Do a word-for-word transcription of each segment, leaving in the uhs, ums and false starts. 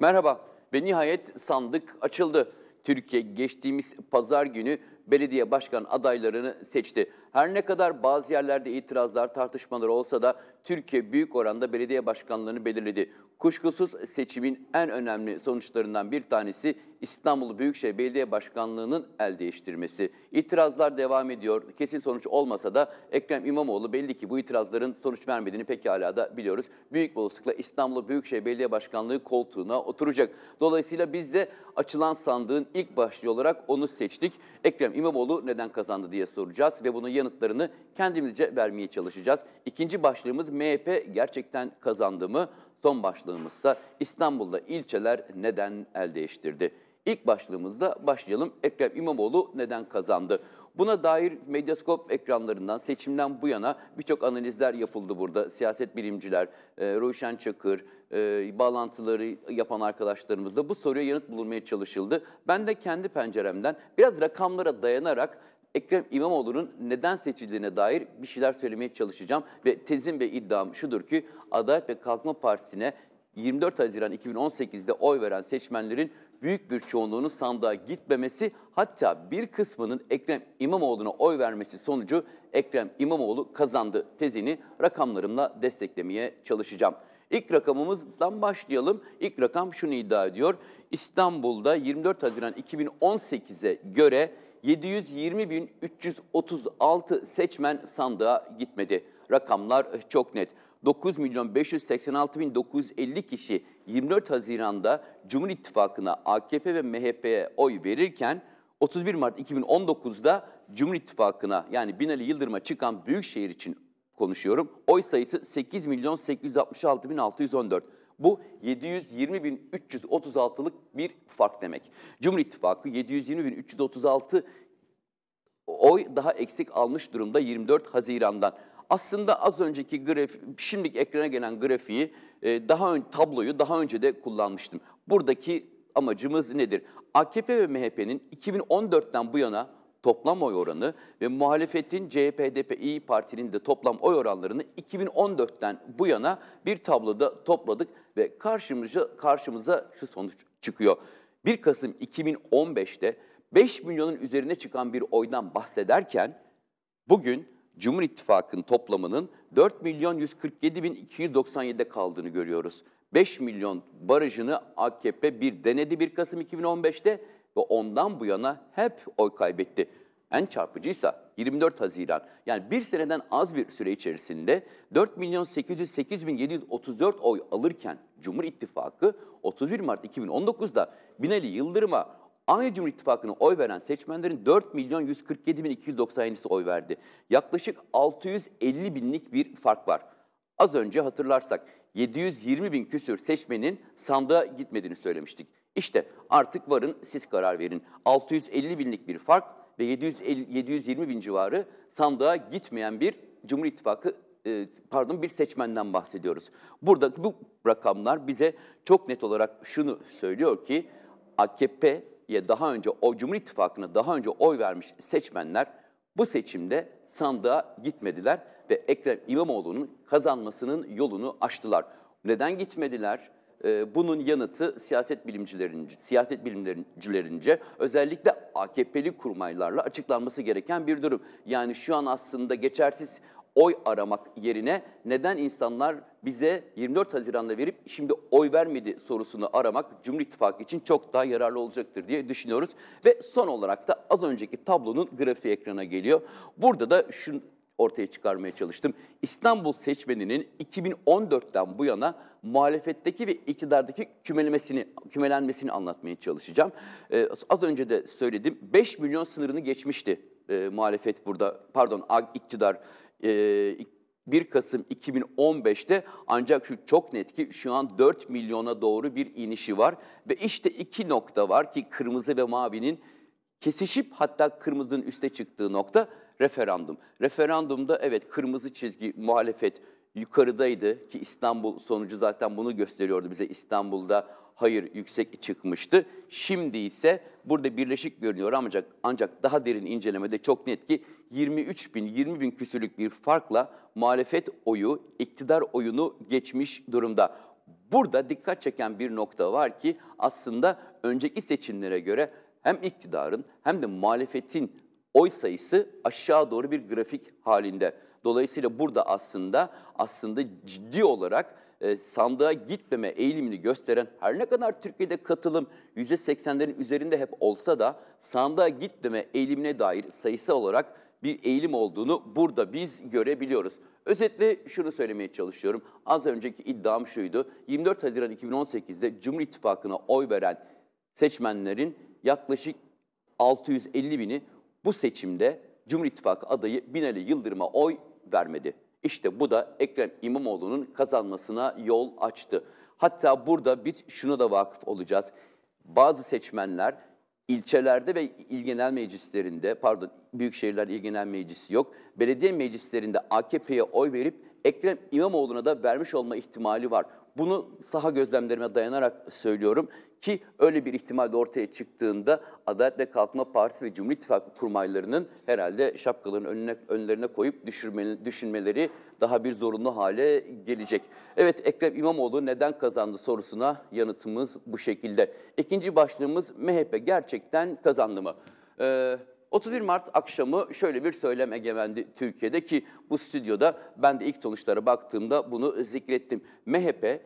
Merhaba ve nihayet sandık açıldı. Türkiye geçtiğimiz pazar günü belediye başkan adaylarını seçti. Her ne kadar bazı yerlerde itirazlar, tartışmalar olsa da Türkiye büyük oranda belediye başkanlarını belirledi. Kuşkusuz seçimin en önemli sonuçlarından bir tanesi İstanbul Büyükşehir Belediye Başkanlığı'nın el değiştirmesi. İtirazlar devam ediyor. Kesin sonuç olmasa da Ekrem İmamoğlu belli ki bu itirazların sonuç vermediğini pekala da biliyoruz. Büyük bir olasılıkla İstanbul Büyükşehir Belediye Başkanlığı koltuğuna oturacak. Dolayısıyla biz de açılan sandığın ilk başlığı olarak onu seçtik. Ekrem İmamoğlu neden kazandı diye soracağız ve bunun yanıtlarını kendimizce vermeye çalışacağız. İkinci başlığımız M H P gerçekten kazandı mı? Son başlığımızsa İstanbul'da ilçeler neden el değiştirdi? İlk başlığımızda başlayalım. Ekrem İmamoğlu neden kazandı? Buna dair medyaskop ekranlarından seçimden bu yana birçok analizler yapıldı burada. Siyaset bilimciler, e, Ruşen Çakır, e, bağlantıları yapan arkadaşlarımızla bu soruya yanıt bulunmaya çalışıldı. Ben de kendi penceremden biraz rakamlara dayanarak Ekrem İmamoğlu'nun neden seçildiğine dair bir şeyler söylemeye çalışacağım. Ve tezim ve iddiam şudur ki Adalet ve Kalkınma Partisi'ne yirmi dört Haziran iki bin on sekiz'de oy veren seçmenlerin büyük bir çoğunluğunun sandığa gitmemesi, hatta bir kısmının Ekrem İmamoğlu'na oy vermesi sonucu Ekrem İmamoğlu kazandı tezini rakamlarımla desteklemeye çalışacağım. İlk rakamımızdan başlayalım. İlk rakam şunu iddia ediyor. İstanbul'da yirmi dört Haziran iki bin on sekiz'e göre yedi yüz yirmi bin üç yüz otuz altı seçmen sandığa gitmedi. Rakamlar çok net. dokuz milyon beş yüz seksen altı bin dokuz yüz elli kişi yirmi dört Haziran'da Cumhur İttifakı'na, A K P ve M H P'ye oy verirken otuz bir Mart iki bin on dokuz'da Cumhur İttifakı'na, yani Binali Yıldırım'a çıkan Büyükşehir için konuşuyorum, oy sayısı sekiz milyon sekiz yüz altmış altı bin altı yüz on dört. Bu yedi yüz yirmi bin üç yüz otuz altılık bir fark demek. Cumhur İttifakı yedi yüz yirmi bin üç yüz otuz altı oy daha eksik almış durumda yirmi dört Haziran'dan. Aslında az önceki grafik, şimdiki ekrana gelen grafiği, daha ön, tabloyu daha önce de kullanmıştım. Buradaki amacımız nedir? A K P ve M H P'nin iki bin on dört'ten bu yana toplam oy oranı ve muhalefetin C H P, H D P, İYİ Parti'nin de toplam oy oranlarını iki bin on dört'ten bu yana bir tabloda topladık ve karşımıza, karşımıza şu sonuç çıkıyor. bir Kasım iki bin on beş'te beş milyonun üzerine çıkan bir oydan bahsederken bugün Cumhur İttifakı'nın toplamının dört milyon yüz kırk yedi bin iki yüz doksan yedi'de kaldığını görüyoruz. beş milyon barajını A K P bir denedi bir Kasım iki bin on beş'te ve ondan bu yana hep oy kaybetti. En çarpıcıysa yirmi dört Haziran, yani bir seneden az bir süre içerisinde dört milyon sekiz yüz sekiz bin yedi yüz otuz dört oy alırken Cumhur İttifakı otuz bir Mart iki bin on dokuz'da Binali Yıldırım'a, aynı Cumhur İttifakı'na oy veren seçmenlerin dört milyon yüz kırk yedi bin iki yüz doksan yedi'si oy verdi. Yaklaşık altı yüz elli binlik bir fark var. Az önce hatırlarsak yedi yüz yirmi bin küsür seçmenin sandığa gitmediğini söylemiştik. İşte artık varın siz karar verin. altı yüz elli binlik bir fark ve yedi yüz yirmi bin civarı sandığa gitmeyen bir Cumhur İttifakı, pardon bir seçmenden bahsediyoruz. Burada bu rakamlar bize çok net olarak şunu söylüyor ki A K P ya daha önce o Cumhur İttifakı'na daha önce oy vermiş seçmenler bu seçimde sandığa gitmediler ve Ekrem İmamoğlu'nun kazanmasının yolunu açtılar. Neden gitmediler? Ee, bunun yanıtı siyaset bilimcilerince, siyaset bilimcilerince özellikle A K P'li kurmaylarla açıklanması gereken bir durum. Yani şu an aslında geçersiz oy aramak yerine neden insanlar bize yirmi dört Haziran'da verip şimdi oy vermedi sorusunu aramak Cumhur İttifakı için çok daha yararlı olacaktır diye düşünüyoruz. Ve son olarak da az önceki tablonun grafiği ekrana geliyor. Burada da şunu ortaya çıkarmaya çalıştım. İstanbul seçmeninin iki bin on dört'ten bu yana muhalefetteki ve iktidardaki kümelenmesini, kümelenmesini anlatmaya çalışacağım. Ee, az önce de söyledim, beş milyon sınırını geçmişti e, muhalefet burada, pardon iktidar. bir Kasım iki bin on beş'te ancak şu çok net ki şu an dört milyona doğru bir inişi var. Ve işte iki nokta var ki kırmızı ve mavinin kesişip hatta kırmızının üste çıktığı nokta referandum. Referandumda evet kırmızı çizgi muhalefet yukarıdaydı ki İstanbul sonucu zaten bunu gösteriyordu bize, İstanbul'da hayır yüksek çıkmıştı. Şimdi ise burada birleşik görünüyor ancak ancak daha derin incelemede çok net ki yirmi üç bin, yirmi bin küsürlük bir farkla muhalefet oyu iktidar oyunu geçmiş durumda. burada dikkat çeken bir nokta var ki aslında önceki seçimlere göre hem iktidarın hem de muhalefetin oy sayısı aşağı doğru bir grafik halinde. Dolayısıyla burada aslında aslında ciddi olarak e, sandığa gitmeme eğilimini gösteren, her ne kadar Türkiye'de katılım yüzde seksenlerin üzerinde hep olsa da sandığa gitmeme eğilimine dair sayısal olarak bir eğilim olduğunu burada biz görebiliyoruz. Özetle şunu söylemeye çalışıyorum. Az önceki iddiam şuydu. yirmi dört Haziran iki bin on sekiz'de Cumhur İttifakı'na oy veren seçmenlerin yaklaşık altı yüz elli bini bu seçimde Cumhur İttifakı adayı Binali Yıldırım'a oy vermedi. İşte bu da Ekrem İmamoğlu'nun kazanmasına yol açtı. Hatta burada biz şuna da vakıf olacağız. Bazı seçmenler ilçelerde ve il genel meclislerinde, pardon büyükşehirler il genel meclisi yok, belediye meclislerinde A K P'ye oy verip Ekrem İmamoğlu'na da vermiş olma ihtimali var. Bunu saha gözlemlerime dayanarak söylüyorum ki öyle bir ihtimal de ortaya çıktığında Adalet ve Kalkınma Partisi ve Cumhur İttifakı kurmaylarının herhalde şapkalarının önüne, önlerine koyup düşürme, düşünmeleri daha bir zorunlu hale gelecek. Evet, Ekrem İmamoğlu neden kazandı sorusuna yanıtımız bu şekilde. İkinci başlığımız M H P gerçekten kazandı mı? Ee, otuz bir Mart akşamı şöyle bir söylem egemendi Türkiye'de ki bu stüdyoda ben de ilk sonuçlara baktığımda bunu zikrettim. M H P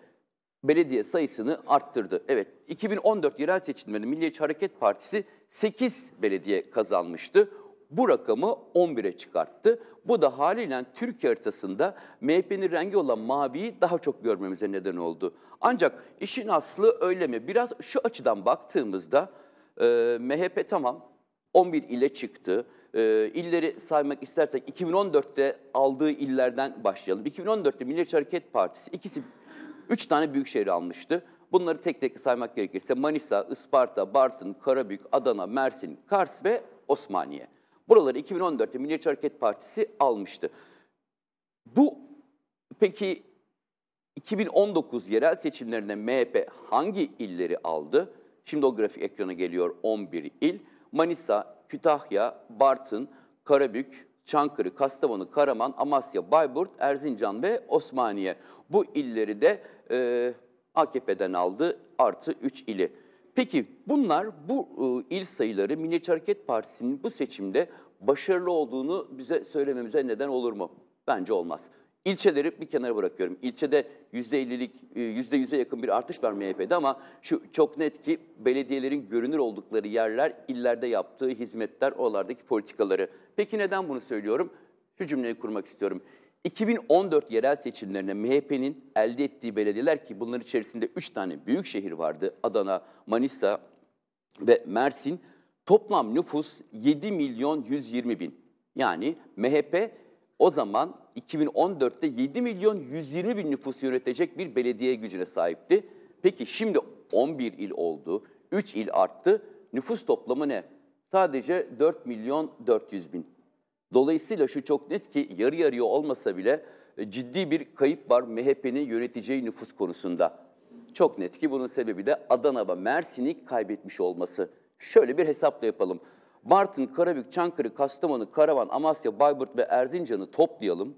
belediye sayısını arttırdı. Evet, iki bin on dört yerel seçimlerinde Milliyetçi Hareket Partisi sekiz belediye kazanmıştı. Bu rakamı on bire çıkarttı. Bu da haliyle Türkiye haritasında M H P'nin rengi olan maviyi daha çok görmemize neden oldu. Ancak işin aslı öyle mi? Biraz şu açıdan baktığımızda e, M H P tamam on bir ile çıktı. E, illeri saymak istersek iki bin on dört'te aldığı illerden başlayalım. iki bin on dört'te Milliyetçi Hareket Partisi ikisi üç tane büyükşehir almıştı. Bunları tek tek saymak gerekirse Manisa, Isparta, Bartın, Karabük, Adana, Mersin, Kars ve Osmaniye. Buraları iki bin on dört'te Milliyetçi Hareket Partisi almıştı. Bu peki iki bin on dokuz yerel seçimlerinde M H P hangi illeri aldı? Şimdi o grafik ekrana geliyor, on bir il. Manisa, Kütahya, Bartın, Karabük, Çankırı, Kastamonu, Karaman, Amasya, Bayburt, Erzincan ve Osmaniye. Bu illeri de e, A K P'den aldı, artı üç ili. Peki bunlar, bu e, il sayıları Milliyetçi Hareket Partisi'nin bu seçimde başarılı olduğunu bize söylememize neden olur mu? Bence olmaz. İlçeleri bir kenara bırakıyorum. İlçede yüzde ellilik, yüzde yüze yakın bir artış var M H P'de ama şu çok net ki belediyelerin görünür oldukları yerler, illerde yaptığı hizmetler, oralardaki politikaları. Peki neden bunu söylüyorum? Şu cümleyi kurmak istiyorum. iki bin on dört yerel seçimlerine M H P'nin elde ettiği belediyeler ki bunların içerisinde üç tane büyük şehir vardı. Adana, Manisa ve Mersin. Toplam nüfus yedi milyon yüz yirmi bin. Yani M H P o zaman iki bin on dört'te yedi milyon yüz yirmi bin nüfusu yönetecek bir belediye gücüne sahipti. Peki şimdi on bir il oldu, üç il arttı. Nüfus toplamı ne? Sadece dört milyon dört yüz bin. Dolayısıyla şu çok net ki yarı yarıya olmasa bile ciddi bir kayıp var M H P'nin yöneteceği nüfus konusunda. Çok net ki bunun sebebi de Adana ve Mersin'i kaybetmiş olması. Şöyle bir hesap da yapalım. Bartın, Karabük, Çankırı, Kastamonu, Karaman, Amasya, Bayburt ve Erzincan'ı toplayalım.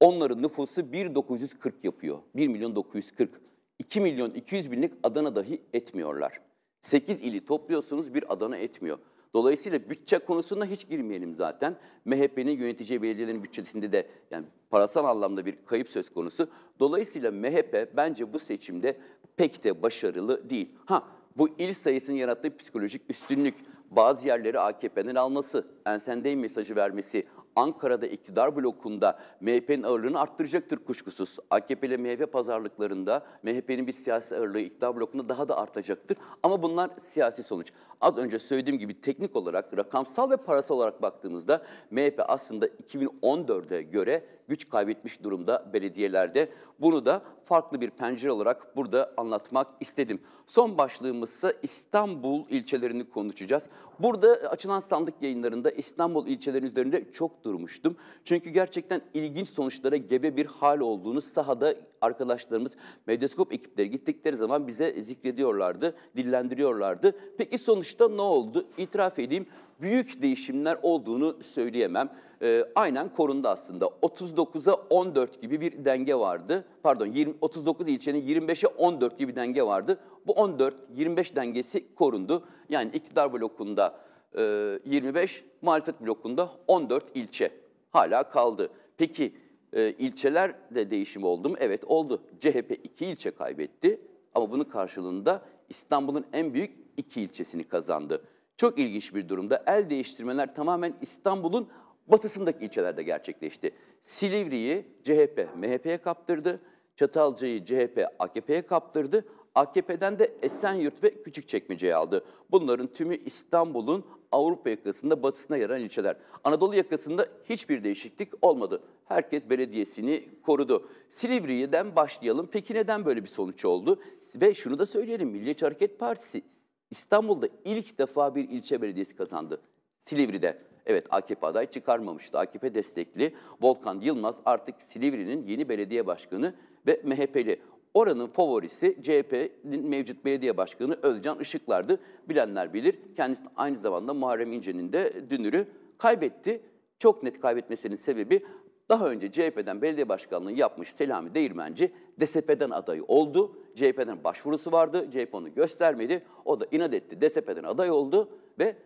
Onların nüfusu bin dokuz yüz kırk yapıyor. bir milyon dokuz yüz kırk. iki milyon iki yüz binlik Adana dahi etmiyorlar. sekiz ili topluyorsunuz, bir Adana etmiyor. Dolayısıyla bütçe konusuna hiç girmeyelim zaten. M H P'nin yöneteceği belediyelerin bütçesinde de yani parasal anlamda bir kayıp söz konusu. Dolayısıyla M H P bence bu seçimde pek de başarılı değil. Ha, bu il sayısının yarattığı psikolojik üstünlük, bazı yerleri A K P'nin alması, ensendeyim mesajı vermesi, Ankara'da iktidar blokunda M H P'nin ağırlığını arttıracaktır kuşkusuz. A K P ile M H P pazarlıklarında M H P'nin bir siyasi ağırlığı iktidar blokunda daha da artacaktır. Ama bunlar siyasi sonuç. Az önce söylediğim gibi teknik olarak, rakamsal ve parasal olarak baktığımızda M H P aslında iki bin on dört'e göre güç kaybetmiş durumda belediyelerde. Bunu da farklı bir pencere olarak burada anlatmak istedim. Son başlığımızsa İstanbul ilçelerini konuşacağız. Burada açılan sandık yayınlarında İstanbul ilçelerinin üzerinde çok durmuştum. Çünkü gerçekten ilginç sonuçlara gebe bir hal olduğunu sahada arkadaşlarımız, medyaskop ekipleri gittikleri zaman bize zikrediyorlardı, dillendiriyorlardı. Peki sonuçta ne oldu? İtiraf edeyim, büyük değişimler olduğunu söyleyemem. E, aynen korundu aslında. otuz dokuza on dört gibi bir denge vardı. Pardon, otuz dokuz ilçenin yirmi beşe on dört gibi bir denge vardı. Bu on dört yirmi beş dengesi korundu. Yani iktidar blokunda e, yirmi beş, muhalefet blokunda on dört ilçe hala kaldı. Peki e, ilçeler de değişim oldu mu? Evet, oldu. C H P iki ilçe kaybetti ama bunun karşılığında İstanbul'un en büyük iki ilçesini kazandı. Çok ilginç bir durumda el değiştirmeler tamamen İstanbul'un batısındaki ilçelerde gerçekleşti. Silivri'yi C H P M H P'ye kaptırdı, Çatalca'yı C H P A K P'ye kaptırdı, A K P'den de Esenyurt ve Küçükçekmece'yi aldı. Bunların tümü İstanbul'un Avrupa yakasında batısına yer alan ilçeler. Anadolu yakasında hiçbir değişiklik olmadı. Herkes belediyesini korudu. Silivri'den başlayalım. Peki neden böyle bir sonuç oldu? Ve şunu da söyleyelim, Milliyetçi Hareket Partisi İstanbul'da ilk defa bir ilçe belediyesi kazandı. Silivri'de. Evet, A K P aday çıkarmamıştı. A K P destekli Volkan Yılmaz artık Silivri'nin yeni belediye başkanı ve M H P'li. Oranın favorisi C H P'nin mevcut belediye başkanı Özcan Işıklar'dı. Bilenler bilir. Kendisi aynı zamanda Muharrem İnce'nin de dünürü. Kaybetti. Çok net kaybetmesinin sebebi daha önce C H P'den belediye başkanlığı yapmış Selami Değirmenci D S P'den adayı oldu. C H P'den başvurusu vardı. C H P onu göstermedi. O da inat etti. D S P'den aday oldu ve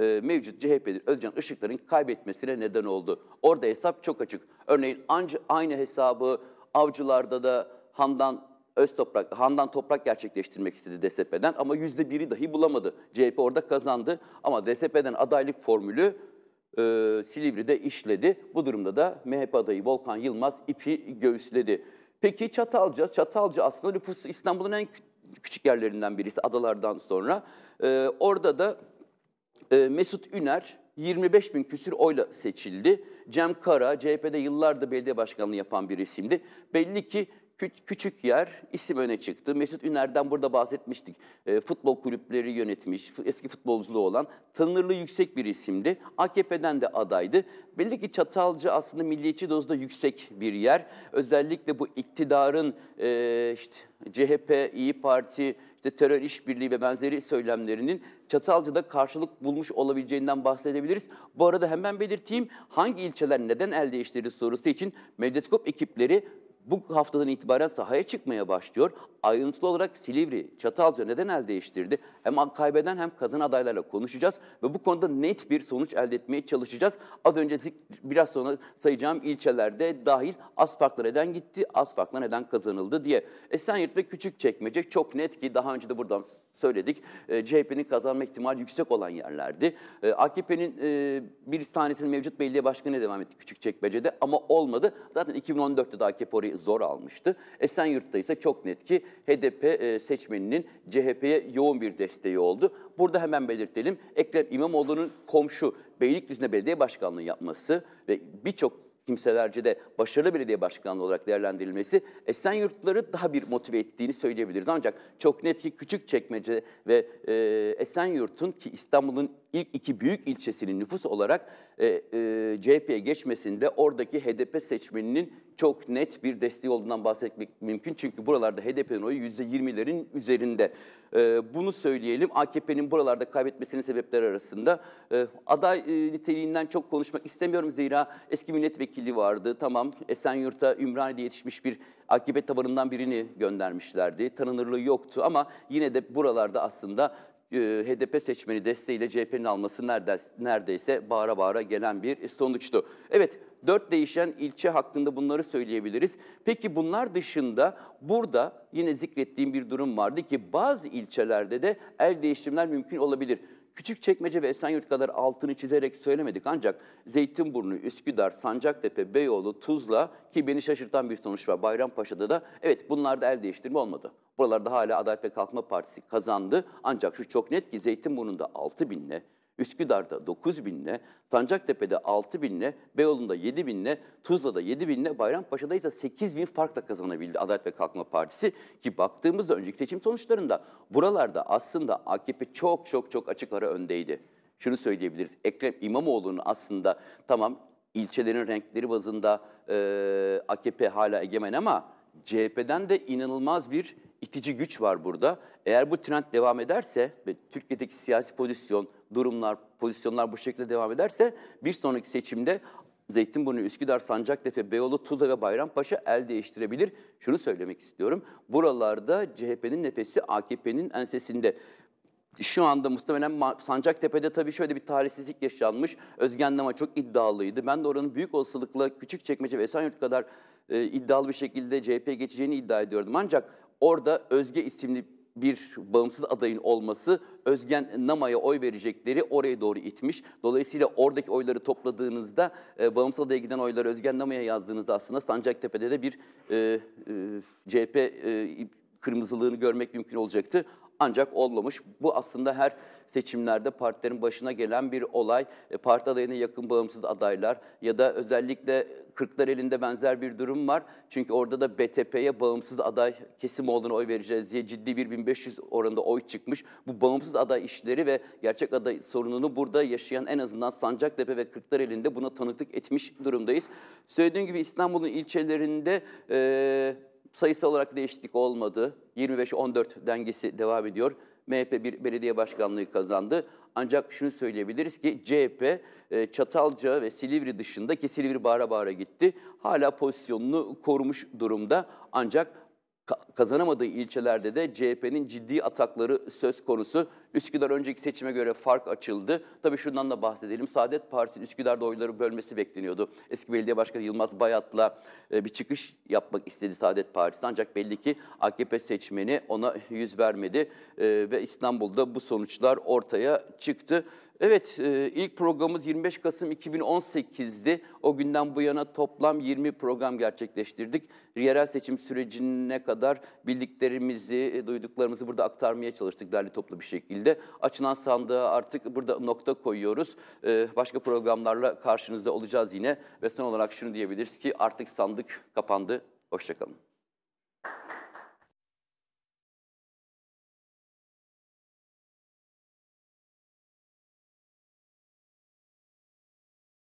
e, mevcut C H P'li Özcan Işıklar'ın kaybetmesine neden oldu. Orada hesap çok açık. Örneğin anca aynı hesabı avcılarda da Handan Öztoprak, Handan Toprak gerçekleştirmek istedi D S P'den ama yüzde biri dahi bulamadı. C H P orada kazandı ama D S P'den adaylık formülü e, Silivri'de işledi. Bu durumda da M H P adayı Volkan Yılmaz ipi göğüsledi. Peki Çatalca, Çatalca aslında nüfusu İstanbul'un en küçük yerlerinden birisi adalardan sonra. E, orada da e, Mesut Üner yirmi beş bin küsür oyla seçildi. Cem Kara, C H P'de yıllardır belediye başkanlığı yapan bir isimdi. Belli ki küçük yer isim öne çıktı. Mesut Üner'den burada bahsetmiştik. E, futbol kulüpleri yönetmiş, eski futbolculuğu olan tanınırlığı yüksek bir isimdi. A K P'den de adaydı. Belli ki Çatalca aslında milliyetçi dozda yüksek bir yer. Özellikle bu iktidarın e, işte C H P, İyi Parti, işte terör işbirliği ve benzeri söylemlerinin Çatalca'da karşılık bulmuş olabileceğinden bahsedebiliriz. Bu arada hemen belirteyim, hangi ilçeler neden el değiştirdi sorusu için Medyeskop ekipleri bu haftadan itibaren sahaya çıkmaya başlıyor. Ayrıntılı olarak Silivri, Çatalca neden el değiştirdi? Hem kaybeden hem kazanan adaylarla konuşacağız ve bu konuda net bir sonuç elde etmeye çalışacağız. Az önce biraz sonra sayacağım ilçelerde dahil az farklı neden gitti, az farklı neden kazanıldı diye. Esenyurt ve Küçükçekmece çok net ki daha önce de buradan söyledik. E, C H P'nin kazanma ihtimali yüksek olan yerlerdi. E, A K P'nin e, bir tanesinin mevcut belediye başkanı devam etti Küçükçekmece'de ama olmadı. Zaten iki bin on dörtte de A K P orayı zor almıştı. Esenyurt'ta ise çok net ki H D P seçmeninin C H P'ye yoğun bir desteği oldu. Burada hemen belirtelim, Ekrem İmamoğlu'nun komşu Beylikdüzü'ne belediye başkanlığı yapması ve birçok kimselerce de başarılı belediye başkanlığı olarak değerlendirilmesi Esenyurtluları daha bir motive ettiğini söyleyebiliriz. Ancak çok net ki Küçükçekmece ve e, Esenyurt'un ki İstanbul'un ilk iki büyük ilçesinin nüfus olarak e, e, C H P'ye geçmesinde oradaki H D P seçmeninin çok net bir desteği olduğundan bahsetmek mümkün. Çünkü buralarda H D P'nin oyu yüzde yirmilerin üzerinde. E, bunu söyleyelim. A K P'nin buralarda kaybetmesinin sebepleri arasında e, aday e, niteliğinden çok konuşmak istemiyorum. Zira eski milletvekili vardı. Tamam, Esenyurt'a Ümraniye'de yetişmiş bir A K P tabanından birini göndermişlerdi. Tanınırlığı yoktu ama yine de buralarda aslında H D P seçmeni desteğiyle C H P'nin alması neredeyse bağıra bağıra gelen bir sonuçtu. Evet, dört değişen ilçe hakkında bunları söyleyebiliriz. Peki bunlar dışında burada yine zikrettiğim bir durum vardı ki bazı ilçelerde de el değiştirmeler mümkün olabilir. Küçükçekmece ve Esenyurt kadar altını çizerek söylemedik ancak Zeytinburnu, Üsküdar, Sancaktepe, Beyoğlu, Tuzla ki beni şaşırtan bir sonuç var. Bayrampaşa'da da evet bunlarda el değiştirme olmadı. Buralarda hala Adalet ve Kalkınma Partisi kazandı ancak şu çok net ki Zeytinburnu'nda altı binle, Üsküdar'da dokuz binle, Sancaktepe'de altı binle, Beyoğlu'nda yedi binle, Tuzla'da yedi binle, Bayrampaşa'da ise sekiz bin farkla kazanabildi Adalet ve Kalkınma Partisi ki baktığımızda önceki seçim sonuçlarında buralarda aslında A K P çok çok çok açık ara öndeydi. Şunu söyleyebiliriz, Ekrem İmamoğlu'nun aslında tamam ilçelerin renkleri bazında e, A K P hala egemen ama C H P'den de inanılmaz bir itici güç var burada. Eğer bu trend devam ederse ve Türkiye'deki siyasi pozisyon, durumlar, pozisyonlar bu şekilde devam ederse bir sonraki seçimde Zeytinburnu, Üsküdar, Sancaktepe, Beyoğlu, Tuzla ve Bayrampaşa el değiştirebilir. Şunu söylemek istiyorum. Buralarda C H P'nin nefesi A K P'nin ensesinde. Şu anda muhtemelen Sancaktepe'de tabii şöyle bir talihsizlik yaşanmış. Özgen Nama çok iddialıydı. Ben de oranın büyük olasılıkla Küçükçekmece ve Esenyurt kadar e, iddialı bir şekilde C H P geçeceğini iddia ediyordum. Ancak orada Özge isimli bir bağımsız adayın olması Özgen Nama'ya oy verecekleri oraya doğru itmiş. Dolayısıyla oradaki oyları topladığınızda e, bağımsız adaya giden oyları Özgen Nama'ya yazdığınızda aslında Sancaktepe'de de bir e, e, C H P e, kırmızılığını görmek mümkün olacaktı. Ancak olmamış. Bu aslında her seçimlerde partilerin başına gelen bir olay. Parti adayına yakın bağımsız adaylar ya da özellikle Kırklareli'nde benzer bir durum var. Çünkü orada da B T P'ye bağımsız aday Kesimoğlu'na oy vereceğiz diye ciddi bir bin beş yüz oranında oy çıkmış. Bu bağımsız aday işleri ve gerçek aday sorununu burada yaşayan en azından Sancaktepe ve Kırklareli'nde buna tanıklık etmiş durumdayız. Söylediğim gibi İstanbul'un ilçelerinde Ee, sayısal olarak değişiklik olmadı. yirmi beş on dört dengesi devam ediyor. M H P bir belediye başkanlığı kazandı. Ancak şunu söyleyebiliriz ki C H P Çatalca ve Silivri dışında ki Silivri bağıra bağıra gitti. Hala pozisyonunu korumuş durumda. Ancak kazanamadığı ilçelerde de C H P'nin ciddi atakları söz konusu. Üsküdar önceki seçime göre fark açıldı. Tabii şundan da bahsedelim. Saadet Partisi'nin Üsküdar'da oyları bölmesi bekleniyordu. Eski belediye başkanı Yılmaz Bayat'la bir çıkış yapmak istedi Saadet Partisi. Ancak belli ki A K P seçmeni ona yüz vermedi ve İstanbul'da bu sonuçlar ortaya çıktı. Evet, ilk programımız yirmi beş Kasım iki bin on sekiz'di. O günden bu yana toplam yirmi program gerçekleştirdik. Yerel seçim sürecine kadar bildiklerimizi, duyduklarımızı burada aktarmaya çalıştık derli toplu bir şekilde. Açılan sandığa artık burada nokta koyuyoruz. Başka programlarla karşınızda olacağız yine. Ve son olarak şunu diyebiliriz ki artık sandık kapandı. Hoşça kalın.